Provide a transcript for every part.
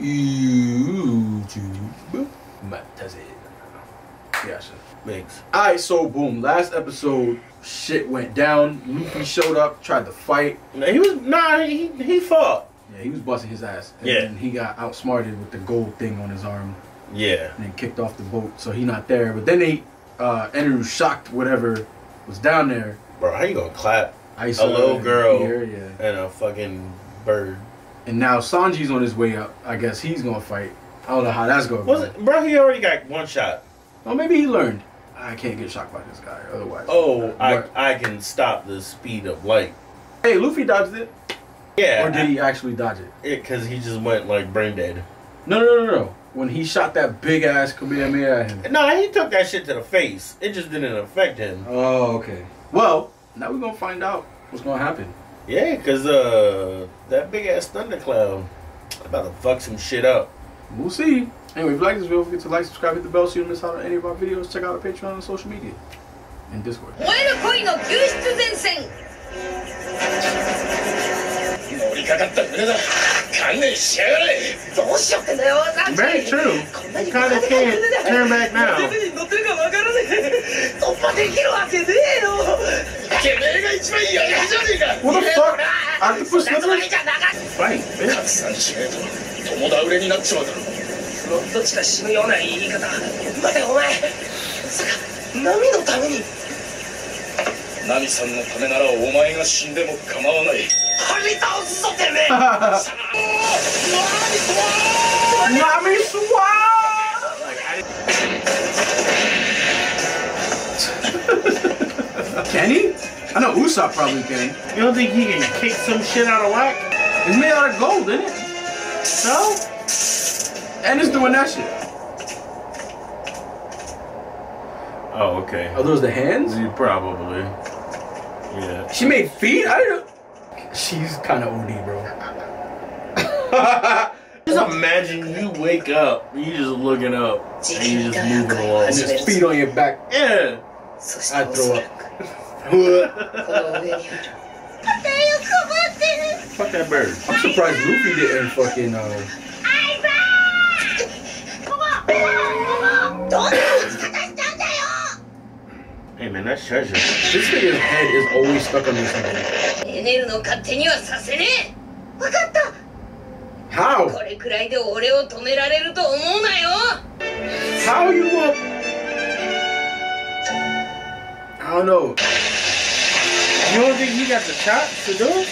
YouTube. But that's it. Yeah, sure. Thanks. Alright, so boom. Last episode, shit went down. Luffy showed up, tried to fight. He fought. Yeah, he was busting his ass. And yeah. He got outsmarted with the gold thing on his arm. Yeah. And then kicked off the boat, so he not there. But then they, Eneru shocked whatever was down there. Bro, how you gonna clap a little girl and a fucking bird? And now Sanji's on his way up. I guess he's gonna fight. I don't know how that's gonna go. Bro, he already got one shot. Well, maybe he learned. I can't get shocked by this guy, otherwise. Oh, I can stop the speed of light. Hey, Luffy dodged it. Yeah. Or did he actually dodge it? Because he just went like brain dead. No. When he shot that big ass Kamehameha at him. No, he took that shit to the face. It just didn't affect him. Oh, okay. Well, now we're going to find out what's going to happen. Yeah, because that big ass thundercloud about to fuck some shit up. We'll see. Anyway, if you like this video, don't forget to like, subscribe, hit the bell so you don't miss out on any of our videos. Check out our Patreon and social media and Discord. Very true. You kind of can't turn back now. What the fuck? Octopus slippers? Fight, bitch. Can he? I know Usopp probably can. You don't think he can kick some shit out of whack? It's made out of gold, isn't it? So? And it's doing that shit. Oh, okay. Are those the hands? Yeah, probably. Yeah. She made feet? I didn't know. She's kind of OD, bro. Just imagine you wake up, you just looking up, and you just moving along. And just feet on your back. Yeah. I throw up. Fuck that bird. I'm surprised Luffy didn't fucking, Hey man, that's treasure. This nigga's head is always stuck on this thing. How? How are you up? I don't know. You don't think he got the chops to do it?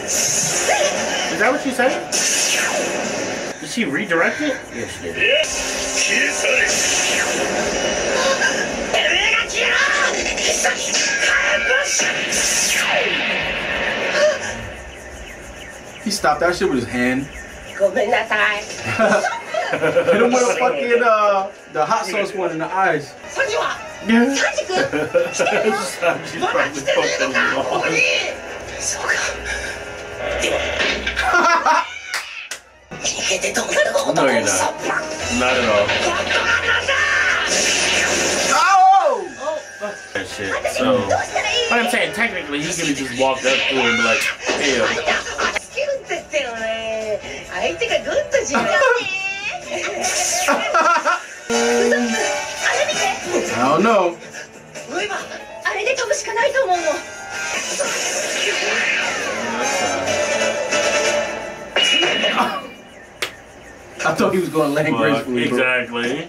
Is that what you said? Did she redirect it? Yes, she did. He stopped that shit with his hand. Hit him with a fucking the hot sauce one in the eyes. Yeah. Sanji probably fucked him off. No, you're not. Not at all. That shit. So, but I'm saying technically he could have just walked up to him and be like, "Hey." I don't know. I thought he was going to land gracefully. Exactly.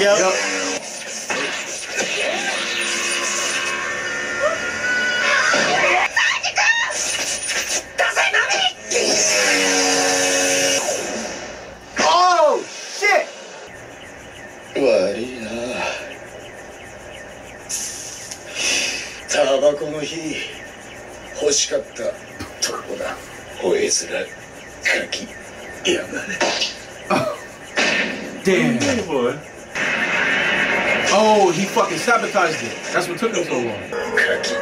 Yep. Yep. Oh shit! What? する柿山田. Damn. Oh, he fucking sabotaged it. That's what took him so long. Kaki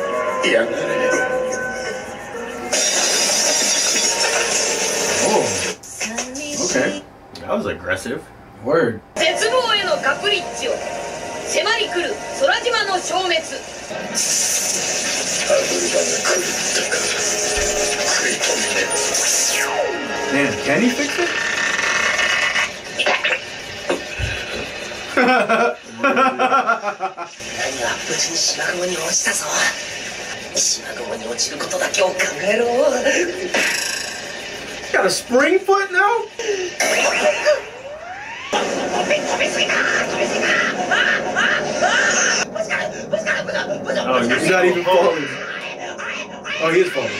Yamada. Oh. Okay. That was aggressive. Word. Man, can he fix it? Got a spring foot now? Oh, he's not even falling. Oh, he is falling.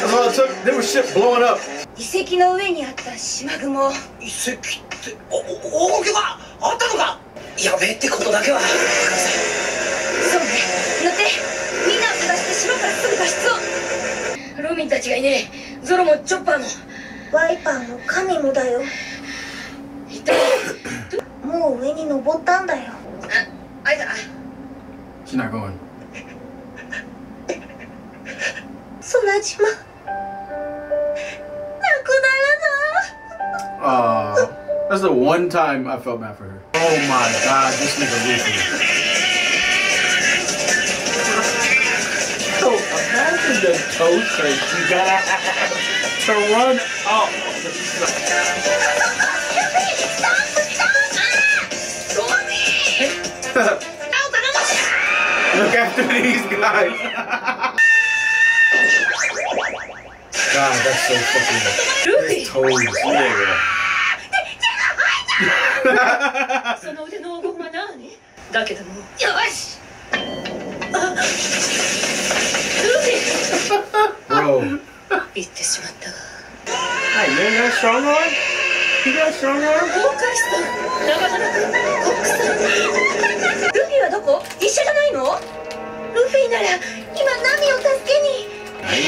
That's all it took. There was shit blowing up. She's not going. Aw, that's the one time I felt bad for her. Oh my god, this nigga Luffy. So imagine the toe trick you got to run up. Look after these guys. God, that's so fucking Luffy. Totally. Bro. Hey, man, that strong arm? You got a strong arm? He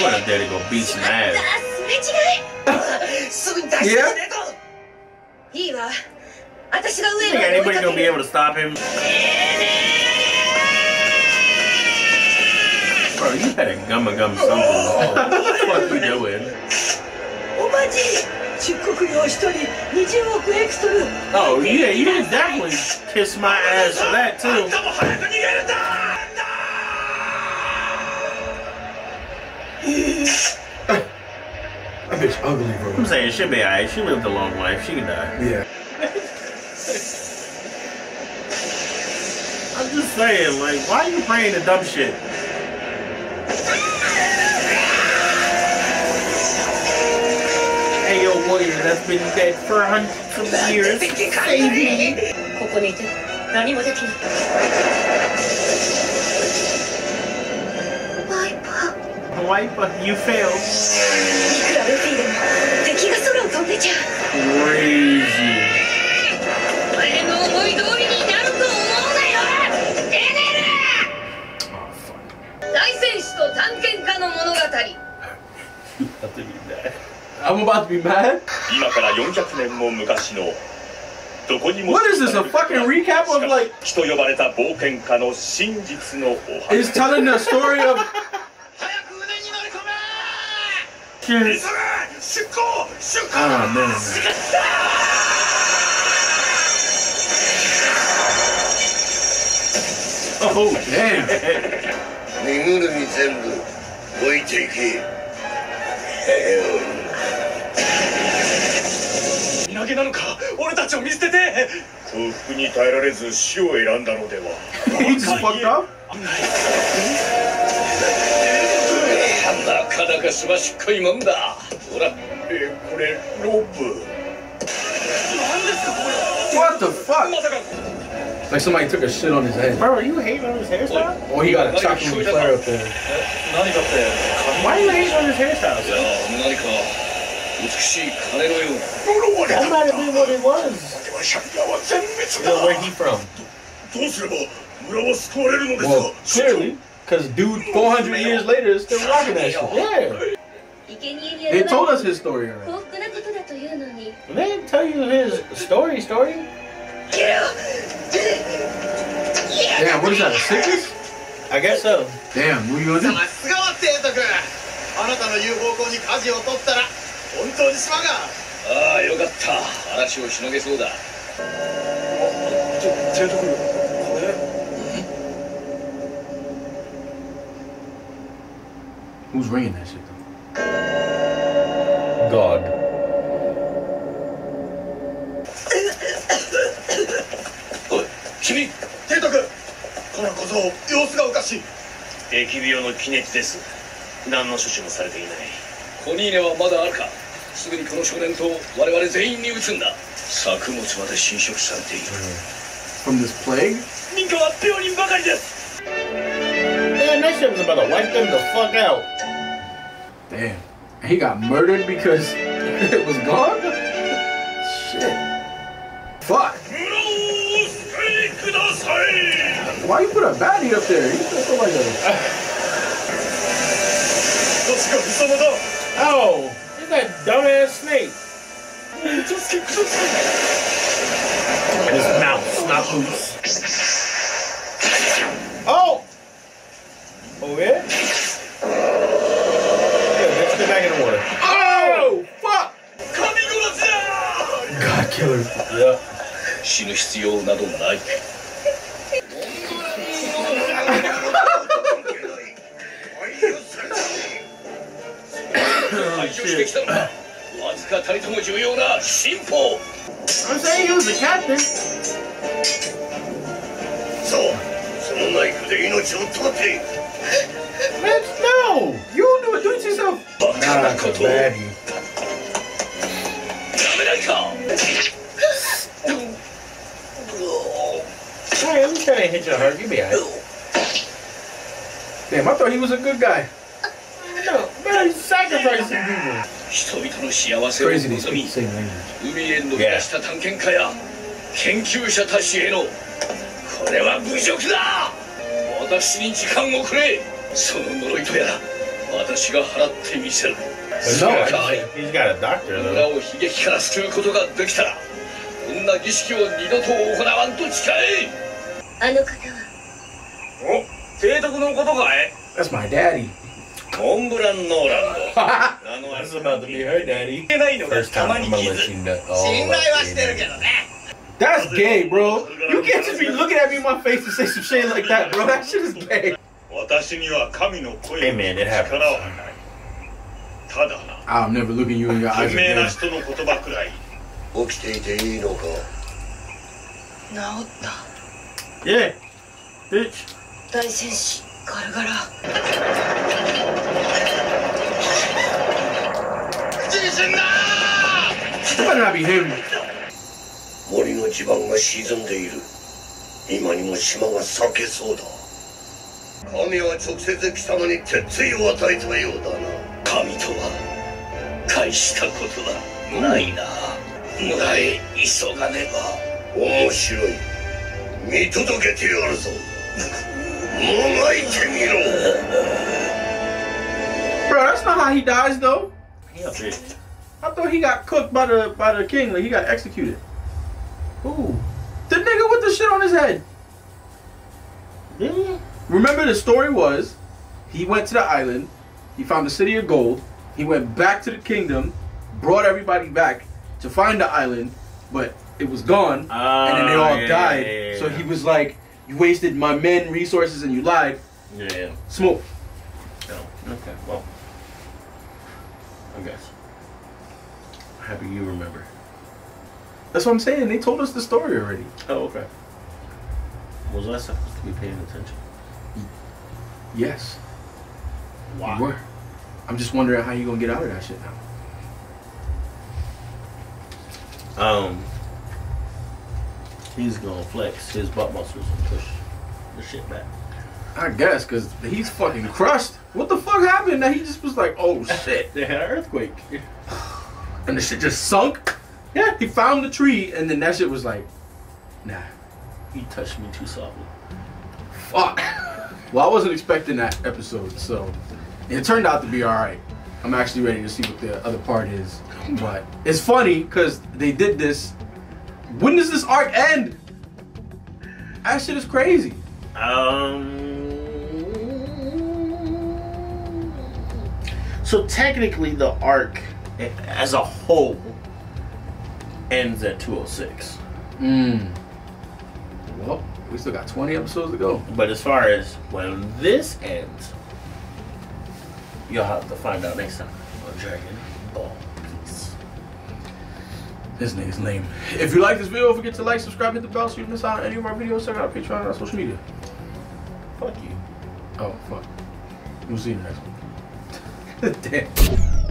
went up there to go beat some ass. Yeah? You think anybody gonna be able to stop him? Bro, you had a gum something. What the fuck you doing? Oh, yeah, you didn't definitely kiss my ass for that, too. That bitch ugly, bro. I'm saying, she'll be alright. She lived a long life. She can die. Yeah. I'm just saying, like, why are you praying to dumb shit? Warrior that's been dead for hundreds of years. Wipe up, you failed. Crazy. Oh, fuck. I'm about to be mad? What is this, a fucking recap of like... It's telling the story of... Oh, man. Oh, damn. He just fucked up? What the fuck? Like somebody took a shit on his head. Bro, are you hating on his hairstyle? Oh, he got a chocolate flare up there. Nothing up there. Why are you hating on his hairstyle? That might have been what it was. Yo, where he from? Well, clearly, because dude 400 years later is still rocking that shit. Yeah. They told us his story already. They didn't tell you his story? Damn, what is that, a sickness? I guess so. Damn, what are you gonna do? Who's ringing that shit though? God. From this plague? Damn, that shit was about to wipe them the fuck out. Damn. He got murdered because it was gone? Shit. Fuck. Why you put a baddie up there? You feel like a... Oh, it's that dumbass snake. And his mouth, not boots. Oh! Oh, yeah? Yeah, let's get back in the water. Oh! Fuck! God killer. Yeah. I'm saying he was the captain. Let's no! You do it. Do it yourself. Hey, I'm trying to hit you hard. Give me a hug. Damn, I thought he was a good guy. No, man, he's sacrificing people. Crazy these people say language. Yeah. No, he's got a doctor though. That's my daddy. That's about to be her daddy. First time I'm gonna let you know. That's gay, bro. You can't just be looking at me in my face and say some shit like that, bro. That shit is gay. Hey man, it happens. I'll never look at you in your eyes again. Yeah, bitch. You better not be him. Bro, that's not how he dies though. I thought he got cooked by the king, like he got executed. Ooh. The nigga with the shit on his head. Really? Remember the story was, he went to the island, he found the city of gold, he went back to the kingdom, brought everybody back to find the island, but it was gone, and then they all died. Yeah. So he was like, you wasted my men, resources, and you lied. Yeah. Smoke. Oh, okay, well. I guess. Happy you remember. That's what I'm saying. They told us the story already. Oh, okay. Was I supposed to be paying attention? Yes. Why? You were. I'm just wondering how you gonna get out of that shit now. he's gonna flex his butt muscles and push the shit back. I guess, because he's fucking crushed. What the fuck happened? That he just was like, oh shit. They had an earthquake. And the shit just sunk? Yeah, he found the tree, and then that shit was like, nah. He touched me too softly. Fuck. Well, I wasn't expecting that episode, so it turned out to be alright. I'm actually ready to see what the other part is. But it's funny, because they did this. When does this arc end? That shit is crazy. So technically the arc as a whole ends at 206. Well, we still got 20 episodes to go. But as far as when this ends, you'll have to find out next time on Dragon Ball. This nigga's lame. If you like this video, don't forget to like, subscribe, hit the bell so you don't miss out on any of our videos. Check out our Patreon and our social media. Fuck you. Oh, fuck. We'll see you next one. Damn.